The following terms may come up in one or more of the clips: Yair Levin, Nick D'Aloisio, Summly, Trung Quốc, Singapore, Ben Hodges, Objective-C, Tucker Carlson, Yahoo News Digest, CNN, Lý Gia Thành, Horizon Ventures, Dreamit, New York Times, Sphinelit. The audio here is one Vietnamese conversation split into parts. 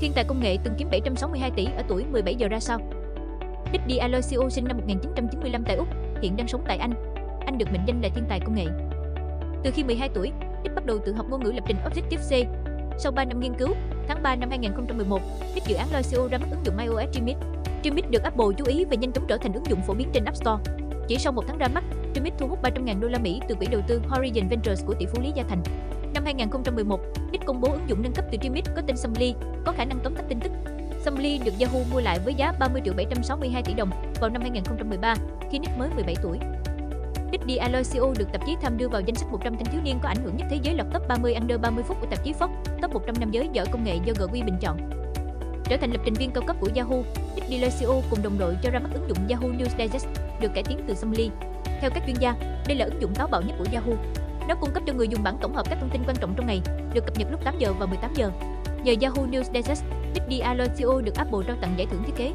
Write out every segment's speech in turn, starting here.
Thiên tài công nghệ từng kiếm 762 tỷ ở tuổi 17 giờ ra sao? Nick D'Aloisio sinh năm 1995 tại Úc, hiện đang sống tại Anh. Anh được mệnh danh là thiên tài công nghệ. Từ khi 12 tuổi, Nick bắt đầu tự học ngôn ngữ lập trình Objective-C. Sau 3 năm nghiên cứu, tháng 3 năm 2011, Nick dự án D'Aloisio ra mắt ứng dụng iOS Dreamit. Dreamit được Apple chú ý và nhanh chóng trở thành ứng dụng phổ biến trên App Store. Chỉ sau 1 tháng ra mắt, Dreamit thu hút 300.000 đô la Mỹ từ quỹ đầu tư Horizon Ventures của tỷ phú Lý Gia Thành. Năm 2011, Nick công bố ứng dụng nâng cấp từ Dreamit có tên Summly, có khả năng tóm tắt tin tức. Summly được Yahoo mua lại với giá 30.762 tỷ đồng vào năm 2013, khi Nick mới 17 tuổi. Nick D'Aloisio được tạp chí Time đưa vào danh sách 100 thanh thiếu niên có ảnh hưởng nhất thế giới, lọt top 30 under 30 phút của tạp chí Forbes, top 100 nam giới giỏi công nghệ do GQ bình chọn. Trở thành lập trình viên cao cấp của Yahoo, Nick D'Aloisio cùng đồng đội cho ra mắt ứng dụng Yahoo News Digest, được cải tiến từ Summly. Theo các chuyên gia, đây là ứng dụng táo bạo nhất của Yahoo. Nó cung cấp cho người dùng bản tổng hợp các thông tin quan trọng trong ngày, được cập nhật lúc 8 giờ và 18 giờ. Nhờ Yahoo News Digest, Nick D'Aloisio được Apple trao tặng giải thưởng thiết kế.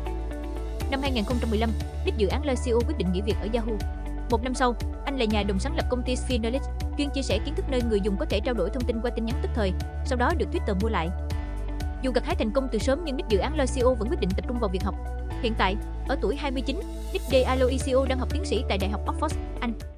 Năm 2015, Nick dự án D'Aloisio quyết định nghỉ việc ở Yahoo. Một năm sau, anh là nhà đồng sáng lập công ty Sphinelit, chuyên chia sẻ kiến thức nơi người dùng có thể trao đổi thông tin qua tin nhắn tức thời, sau đó được Twitter mua lại. Dù gặt hái thành công từ sớm nhưng Nick dự án D'Aloisio vẫn quyết định tập trung vào việc học. Hiện tại, ở tuổi 29, Nick D'Aloisio đang học tiến sĩ tại Đại học Oxford, Anh.